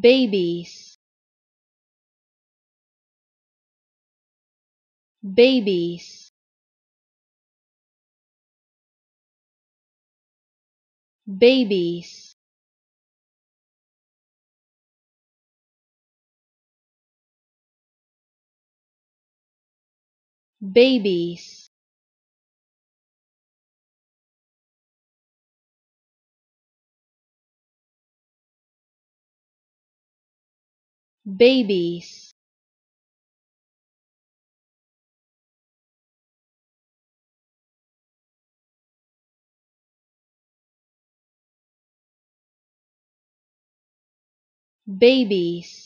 babies, babies, babies, babies, babies, babies.